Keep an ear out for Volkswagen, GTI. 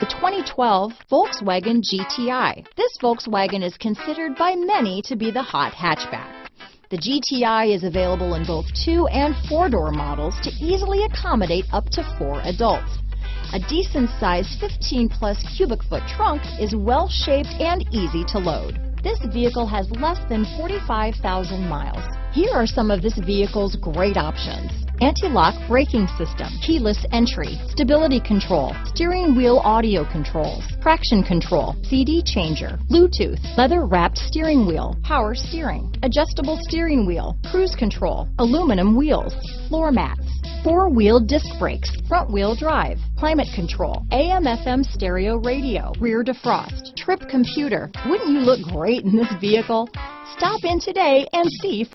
The 2012 Volkswagen GTI. This Volkswagen is considered by many to be the hot hatchback. The GTI is available in both 2- and 4-door models to easily accommodate up to 4 adults. A decent size 15+ cubic foot trunk is well shaped and easy to load. This vehicle has less than 45,000 miles. Here are some of this vehicle's great options: anti-lock braking system, keyless entry, stability control, steering wheel audio controls, traction control, CD changer, Bluetooth, leather-wrapped steering wheel, power steering, adjustable steering wheel, cruise control, aluminum wheels, floor mats, 4-wheel disc brakes, front-wheel drive, climate control, AM/FM stereo radio, rear defrost, trip computer. Wouldn't you look great in this vehicle? Stop in today and see.